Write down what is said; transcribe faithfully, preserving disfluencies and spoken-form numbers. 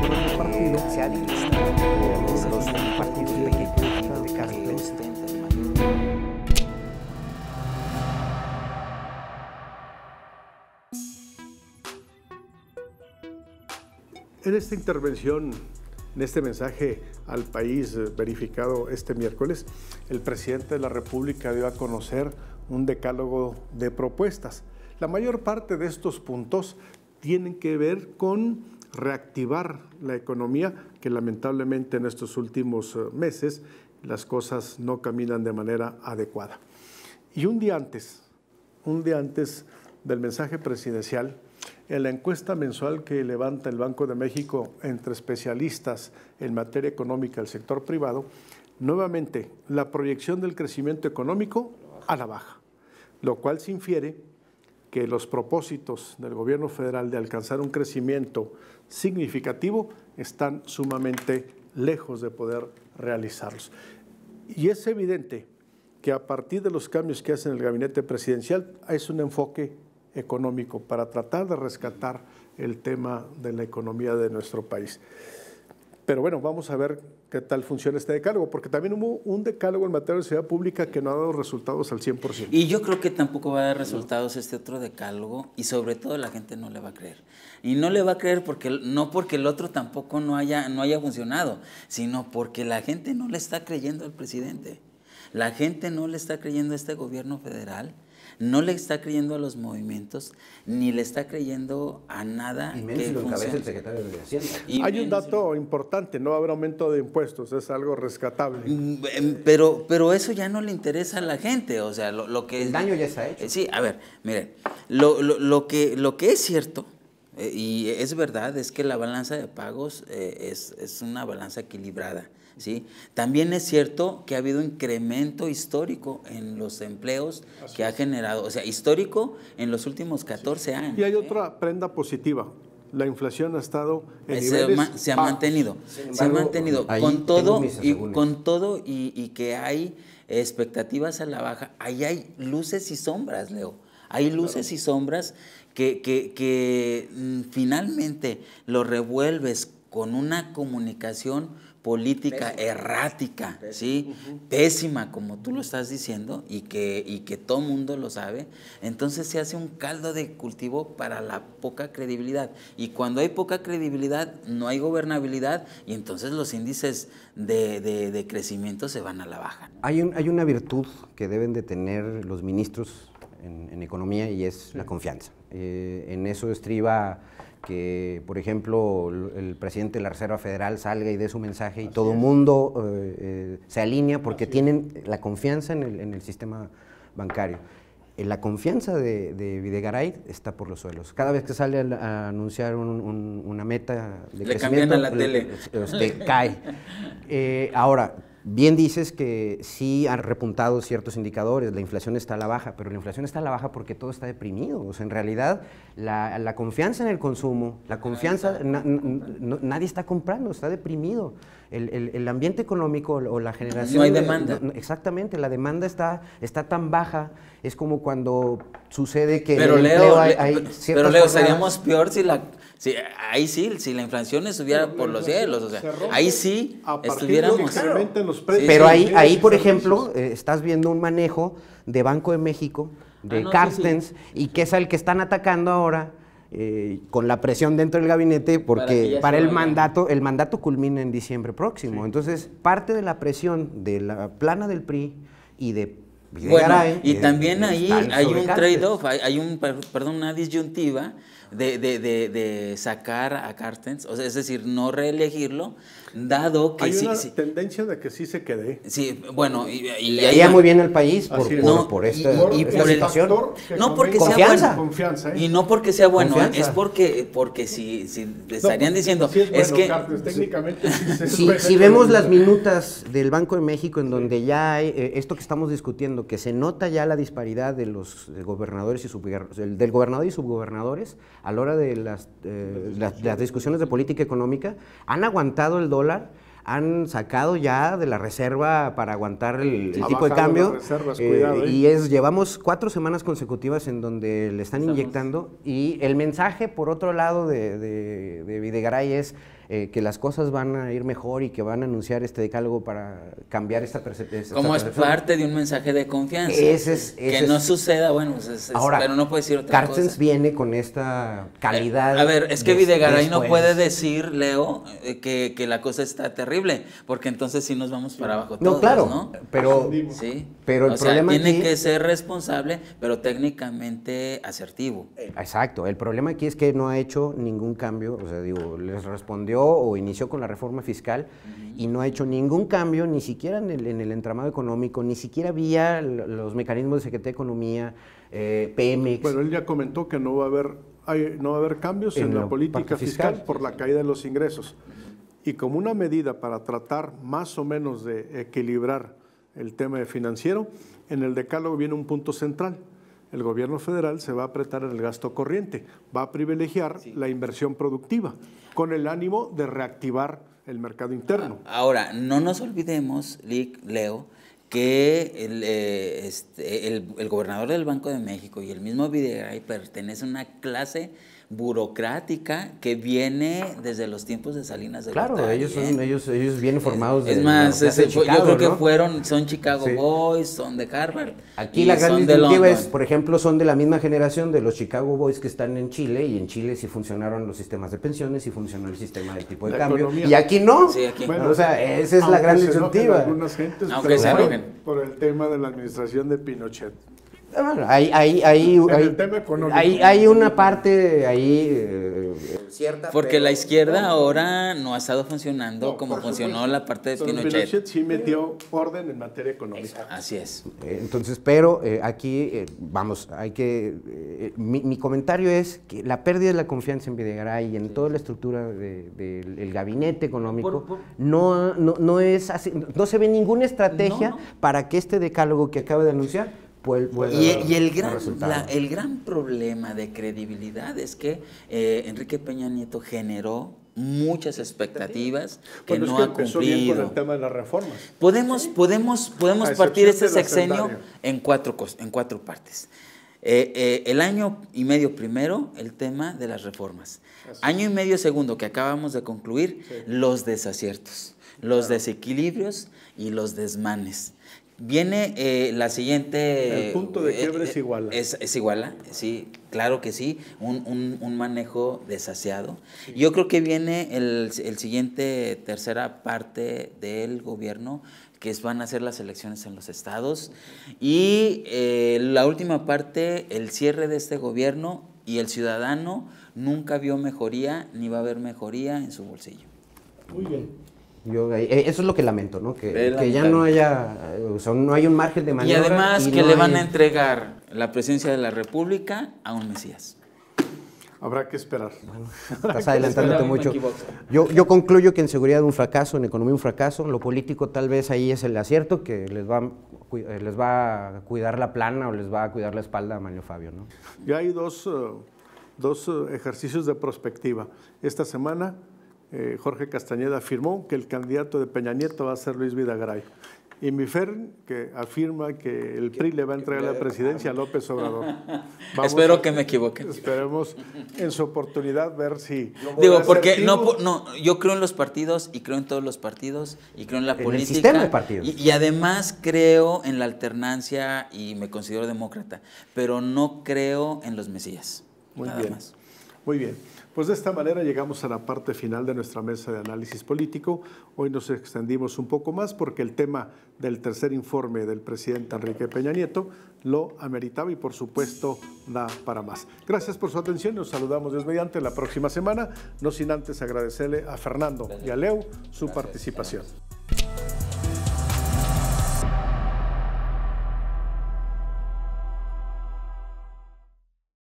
por un partido se ha administrado por los partidos pequeños de Carstens. En esta intervención, en este mensaje al país verificado este miércoles, el presidente de la República dio a conocer un decálogo de propuestas. La mayor parte de estos puntos tienen que ver con reactivar la economía, que lamentablemente en estos últimos meses las cosas no caminan de manera adecuada. Y un día antes, un día antes del mensaje presidencial, en la encuesta mensual que levanta el Banco de México entre especialistas en materia económica del sector privado, nuevamente la proyección del crecimiento económico a la baja, lo cual se infiere que los propósitos del gobierno federal de alcanzar un crecimiento significativo están sumamente lejos de poder realizarlos. Y es evidente que a partir de los cambios que hace en el gabinete presidencial es un enfoque económico para tratar de rescatar el tema de la economía de nuestro país. Pero bueno, vamos a ver qué tal funciona este decálogo, porque también hubo un decálogo en materia de seguridad pública que no ha dado resultados al cien por ciento. Y yo creo que tampoco va a dar resultados este otro decálogo, y sobre todo la gente no le va a creer. Y no le va a creer porque no porque el otro tampoco no haya, no haya funcionado, sino porque la gente no le está creyendo al presidente. La gente no le está creyendo a este gobierno federal, no le está creyendo a los movimientos, ni le está creyendo a nada. Y menos que lo encabeza el secretario de Hacienda. Y Hay un dato el... importante, no habrá aumento de impuestos, es algo rescatable. Pero, pero eso ya no le interesa a la gente, o sea, lo, lo que... El es, daño ya está hecho. Sí, a ver, miren, lo, lo, lo, que, lo que es cierto, eh, y es verdad, es que la balanza de pagos eh, es, es una balanza equilibrada. ¿Sí? También es cierto que ha habido un incremento histórico en los empleos Así que ha generado, o sea, histórico en los últimos catorce sí. años. Y hay ¿eh? otra prenda positiva, la inflación ha estado en se niveles ma, se, ha mantenido, embargo, se ha mantenido, se ha mantenido con todo, y, con todo y, y que hay expectativas a la baja, ahí hay luces y sombras, Leo, hay luces claro. y sombras que, que, que finalmente lo revuelves con una comunicación política Pésima. errática, Pésima. ¿sí? Uh-huh. Pésima, como tú lo estás diciendo, y que, y que todo mundo lo sabe, entonces se hace un caldo de cultivo para la poca credibilidad. Y cuando hay poca credibilidad, no hay gobernabilidad, y entonces los índices de, de, de crecimiento se van a la baja. Hay, un, hay una virtud que deben de tener los ministros en, en economía, y es sí. la confianza. Eh, en eso estriba... que, por ejemplo, el presidente de la Reserva Federal salga y dé su mensaje y Así todo el mundo eh, eh, se alinea porque Así tienen es. la confianza en el, en el sistema bancario. Eh, la confianza de, de Videgaray está por los suelos. Cada vez que sale a, a anunciar un, un, una meta de le crecimiento, cambian a la le, tele. Este, cae. Eh, ahora, bien dices que sí han repuntado ciertos indicadores, la inflación está a la baja, pero la inflación está a la baja porque todo está deprimido. O sea, en realidad, la, la confianza en el consumo, la confianza, na, na, no, nadie está comprando, está deprimido. El, el, el ambiente económico o la generación... No hay demanda. De, no, exactamente, la demanda está, está tan baja, es como cuando sucede que... Pero Leo, hay, hay pero Leo seríamos peor si la... Sí, ahí sí, si la inflación subiera pero por los cielos, o sea, se ahí sí a estuviéramos. De los precios, pero sí, ahí, sí, ahí, por ejemplo, eh, estás viendo un manejo de Banco de México, de ah, no, Carstens, sí, sí. y que es el que están atacando ahora eh, con la presión dentro del gabinete, porque para, para el mandato, bien. el mandato culmina en diciembre próximo. Sí. Entonces, parte de la presión de la plana del P R I y de Videgaray, bueno, y eh, también eh, ahí hay un trade-off, hay, hay un, perdón, una disyuntiva de, de, de, de sacar a Carstens, o sea, es decir, no reelegirlo, dado que hay sí, una sí, tendencia de que sí se quede. Sí, bueno, y, y le haría muy bien al país por, por, no, por esta, y, y esta por situación. El no porque confianza. sea bueno, confianza, ¿eh? y no porque sea bueno, confianza. es porque porque si, si le estarían no, diciendo sí es, bueno, es que Carstens, técnicamente sí, sí, si, si vemos las minutas del Banco de México en donde sí. ya hay eh, esto que estamos discutiendo, que se nota ya la disparidad de los gobernadores y subgobernadores, del gobernador y subgobernadores a la hora de las, eh, las, las discusiones de política económica, han aguantado el dólar, han sacado ya de la reserva para aguantar el, el tipo de cambio. Reservas, eh, cuidado, ¿eh? Y es, llevamos cuatro semanas consecutivas en donde le están Estamos. inyectando. Y el mensaje, por otro lado, de, de, de Videgaray es eh, que las cosas van a ir mejor y que van a anunciar este decálogo para cambiar esta percepción. Como es parte de un mensaje de confianza. Ese es, ese que es. no suceda, bueno, es, es, ahora, pero no puede decir otra Carstens cosa. Carstens viene con esta calidad. Eh, a ver, es que de, Videgaray después. no puede decir, Leo, eh, que, que la cosa está terrible. Horrible, porque entonces sí nos vamos para abajo todos, ¿no? Claro, ¿no? Pero, sí, pero el o sea, problema tiene aquí... que ser responsable, pero técnicamente asertivo. Exacto, el problema aquí es que no ha hecho ningún cambio, o sea, digo, les respondió o inició con la reforma fiscal uh-huh. y no ha hecho ningún cambio, ni siquiera en el, en el entramado económico, ni siquiera vía los mecanismos de Secretaría de Economía, eh, Pemex. Bueno, él ya comentó que no va a haber, hay, no va a haber cambios en, en la, la política fiscal, fiscal por la caída de los ingresos. Y como una medida para tratar más o menos de equilibrar el tema financiero, en el decálogo viene un punto central. El gobierno federal se va a apretar en el gasto corriente, va a privilegiar sí. la inversión productiva con el ánimo de reactivar el mercado interno. Ahora, no nos olvidemos, Leo, que el, eh, este, el, el gobernador del Banco de México y el mismo Videgaray pertenece a una clase burocrática que viene desde los tiempos de Salinas de Gortari. Claro, ellos son, ellos, ellos bien formados. Es, es más, de, es, de Chicago, yo creo que ¿no? fueron, son Chicago sí. Boys, son de Harvard. Aquí la gran distintiva es, por ejemplo, son de la misma generación de los Chicago Boys que están en Chile, y en Chile sí funcionaron los sistemas de pensiones, sí funcionó el sistema de tipo de la cambio, economía. y aquí no. Sí, aquí. Bueno, o sea, esa es la gran distintiva. Aunque se enojen. Por el tema de la administración de Pinochet. Bueno, hay, hay, hay, hay, hay, hay una parte ahí eh, cierta. Porque pero, la izquierda no, ahora no ha estado funcionando no, como funcionó la parte de Pinochet. Pinochet sí metió orden en materia económica. Así es. Entonces, pero eh, aquí, eh, vamos, hay que... Eh, mi, mi comentario es que la pérdida de la confianza en Videgaray y en sí. toda la estructura del de, de, de, gabinete económico por, por, no, no, no es así, no se ve ninguna estrategia no, no. para que este decálogo que acaba de anunciar... Puede, puede y, dar, y el, gran, la, el gran problema de credibilidad es que eh, Enrique Peña Nieto generó muchas expectativas que bueno, no es que ha cumplido. Bien con el tema de las reformas. Podemos, podemos, podemos partir este sexenio en cuatro, en cuatro partes. Eh, eh, el año y medio primero, el tema de las reformas. Así. Año y medio segundo, que acabamos de concluir, sí. los desaciertos, los claro. desequilibrios y los desmanes. Viene eh, la siguiente... El punto de quiebre eh, es iguala. Es, es iguala, sí, claro que sí, un, un, un manejo desasiado. Sí. Yo creo que viene el, el siguiente, tercera parte del gobierno, que van a ser las elecciones en los estados. Y eh, la última parte, el cierre de este gobierno, y el ciudadano nunca vio mejoría, ni va a haber mejoría en su bolsillo. Muy bien. Yo, eso es lo que lamento, ¿no? Que, que ya no haya, o sea, no hay un margen de maniobra. Y además y que no le van hay... a entregar la presidencia de la República a un Mesías. Habrá que esperar. Bueno, estás adelantándote mucho. Yo, yo concluyo que en seguridad un fracaso, en economía un fracaso, en lo político tal vez ahí es el acierto, que les va, les va a cuidar la plana o les va a cuidar la espalda a Manlio Fabio, ¿no? Ya hay dos, dos ejercicios de prospectiva. Esta semana... Jorge Castañeda afirmó que el candidato de Peña Nieto va a ser Luis Videgaray. Y mi Fern, que afirma que el P R I le va a entregar la presidencia a López Obrador. Vamos, espero que me equivoque. Esperemos en su oportunidad ver si... Digo, porque no, no, yo creo en los partidos y creo en todos los partidos y creo en la política. En el sistema de partidos. Y, y además creo en la alternancia y me considero demócrata, pero no creo en los mesías. Muy bien. Más. Muy bien. Pues de esta manera llegamos a la parte final de nuestra mesa de análisis político. Hoy nos extendimos un poco más porque el tema del tercer informe del presidente Enrique Peña Nieto lo ameritaba y por supuesto da para más. Gracias por su atención, nos saludamos Dios mediante la próxima semana, no sin antes agradecerle a Fernando y a Leo su participación.